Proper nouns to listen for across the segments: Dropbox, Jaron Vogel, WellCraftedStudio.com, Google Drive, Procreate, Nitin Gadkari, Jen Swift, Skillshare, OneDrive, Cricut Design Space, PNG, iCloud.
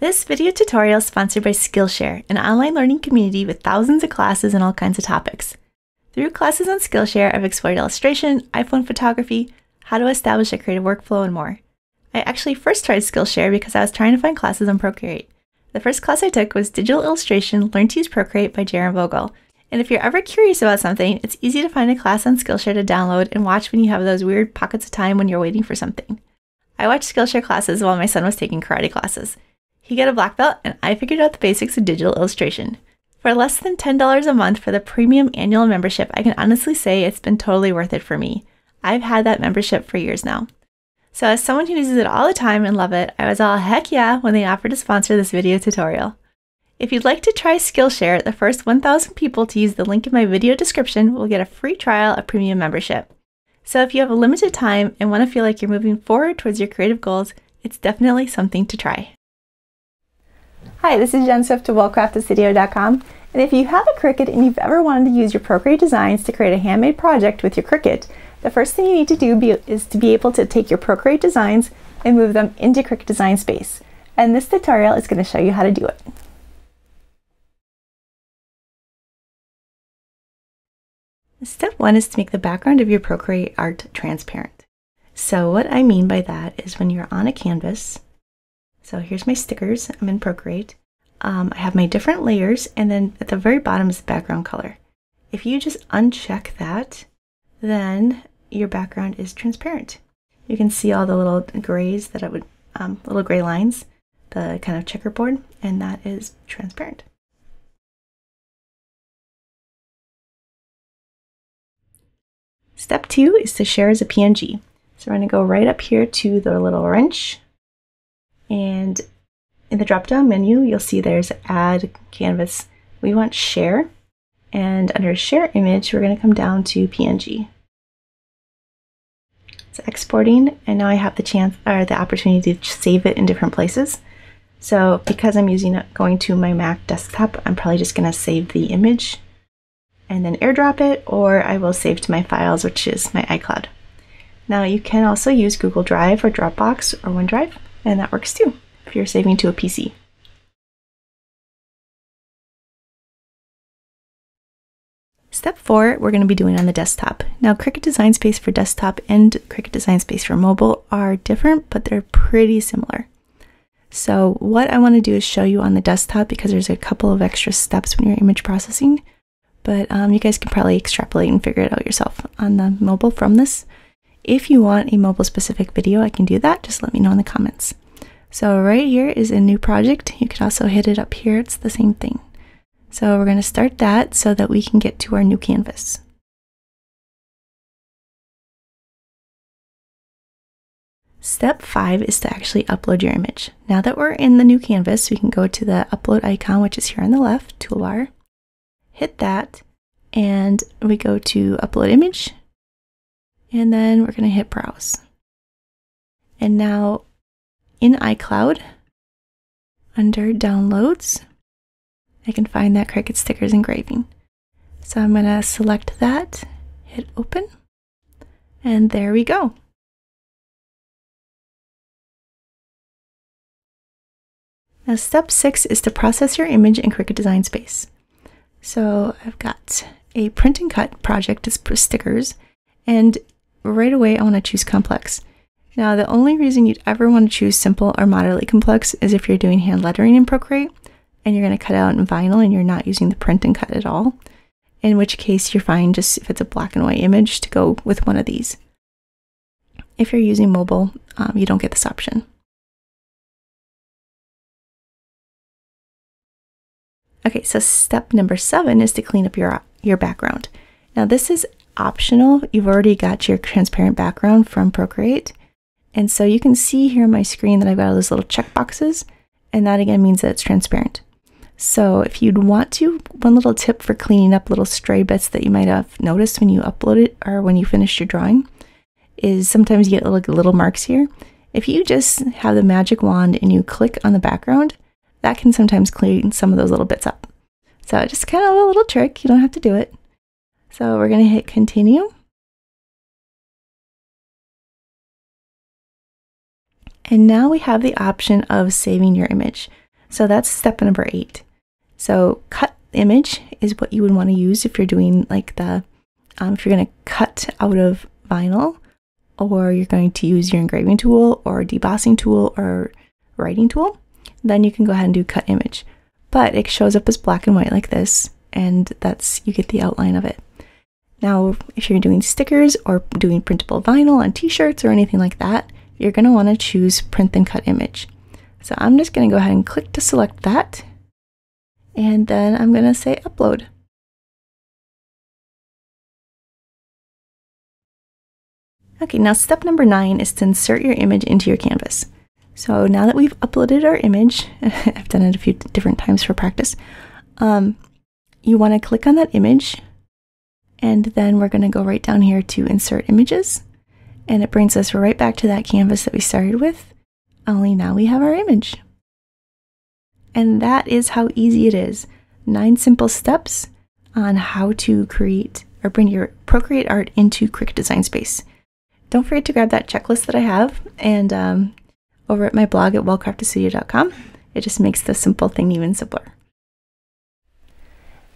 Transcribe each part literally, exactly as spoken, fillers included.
This video tutorial is sponsored by Skillshare, an online learning community with thousands of classes on all kinds of topics. Through classes on Skillshare, I've explored illustration, iPhone photography, how to establish a creative workflow, and more. I actually first tried Skillshare because I was trying to find classes on Procreate. The first class I took was Digital Illustration, Learn to Use Procreate by Jaron Vogel. And if you're ever curious about something, it's easy to find a class on Skillshare to download and watch when you have those weird pockets of time when you're waiting for something. I watched Skillshare classes while my son was taking karate classes. He got a black belt, and I figured out the basics of digital illustration. For less than ten dollars a month for the premium annual membership, I can honestly say it's been totally worth it for me. I've had that membership for years now. So as someone who uses it all the time and loves it, I was all heck yeah when they offered to sponsor this video tutorial. If you'd like to try Skillshare, the first one thousand people to use the link in my video description will get a free trial of premium membership. So if you have a limited time and want to feel like you're moving forward towards your creative goals, it's definitely something to try. Hi, this is Jen Swift of Well Crafted Studio dot com, and if you have a Cricut and you've ever wanted to use your Procreate designs to create a handmade project with your Cricut, the first thing you need to do be, is to be able to take your Procreate designs and move them into Cricut Design Space. And this tutorial is going to show you how to do it. Step one is to make the background of your Procreate art transparent. So what I mean by that is when you're on a canvas, so here's my stickers, I'm in Procreate. Um, I have my different layers, and then at the very bottom is the background color. If you just uncheck that, then your background is transparent. You can see all the little grays that I would, um, little gray lines, the kind of checkerboard, and that is transparent. Step two is to share as a P N G. So we're gonna go right up here to the little wrench. And in the drop-down menu, you'll see there's Add Canvas. We want Share, and under Share Image, we're going to come down to P N G. It's exporting, and now I have the chance or the opportunity to save it in different places. So because I'm using going to my Mac desktop, I'm probably just going to save the image and then AirDrop it, or I will save to my files, which is my iCloud. Now you can also use Google Drive or Dropbox or OneDrive. And that works too, if you're saving to a P C. Step four, we're going to be doing on the desktop. Now, Cricut Design Space for desktop and Cricut Design Space for mobile are different, but they're pretty similar. So what I want to do is show you on the desktop because there's a couple of extra steps when you're image processing, but um, you guys can probably extrapolate and figure it out yourself on the mobile from this. If you want a mobile specific video, I can do that. Just let me know in the comments. So right here is a new project. You could also hit it up here. It's the same thing. So we're going to start that so that we can get to our new canvas. Step five is to actually upload your image. Now that we're in the new canvas, we can go to the upload icon, which is here on the left toolbar, hit that, and we go to upload image. And then we're going to hit browse. And now in iCloud, under downloads, I can find that Cricut stickers engraving. So I'm going to select that, hit open, and there we go. Now step six is to process your image in Cricut Design Space. So I've got a print and cut project, it's for stickers, and right away, I want to choose complex. Now, the only reason you'd ever want to choose simple or moderately complex is if you're doing hand lettering in Procreate and you're going to cut out in vinyl and you're not using the print and cut at all, in which case you're fine just if it's a black and white image to go with one of these. If you're using mobile, um, you don't get this option. Okay, so step number seven is to clean up your, your background. Now, this is optional. You've already got your transparent background from Procreate. And so you can see here on my screen that I've got all those little check boxes. And that again means that it's transparent. So if you'd want to, one little tip for cleaning up little stray bits that you might have noticed when you upload it or when you finish your drawing is sometimes you get little, little marks here. If you just have the magic wand and you click on the background, that can sometimes clean some of those little bits up. So just kind of a little trick. You don't have to do it. So we're going to hit continue. And now we have the option of saving your image. So that's step number eight. So cut image is what you would want to use if you're doing like the, um, if you're going to cut out of vinyl, or you're going to use your engraving tool or debossing tool or writing tool, then you can go ahead and do cut image. But it shows up as black and white like this, and that's, you get the outline of it. Now, if you're doing stickers or doing printable vinyl on t-shirts or anything like that, you're going to want to choose print and cut image. So I'm just going to go ahead and click to select that. And then I'm going to say upload. Okay, now step number nine is to insert your image into your canvas. So now that we've uploaded our image, I've done it a few different times for practice, um, you want to click on that image, and then we're going to go right down here to insert images, and it brings us right back to that canvas that we started with, only now we have our image. And that is how easy it is. Nine simple steps on how to create or bring your Procreate art into Cricut Design Space. Don't forget to grab that checklist that I have and um, over at my blog at well crafted studio dot com. It just makes the simple thing even simpler.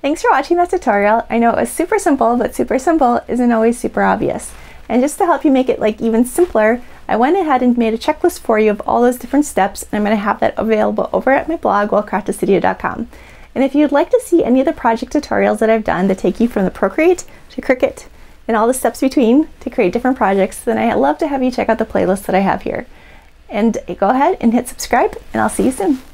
Thanks for watching that tutorial. I know it was super simple, but super simple isn't always super obvious. And just to help you make it like even simpler, I went ahead and made a checklist for you of all those different steps, and I'm going to have that available over at my blog, well crafted studio dot com. And if you'd like to see any of the project tutorials that I've done that take you from the Procreate to Cricut and all the steps between to create different projects, then I'd love to have you check out the playlist that I have here. And go ahead and hit subscribe, and I'll see you soon.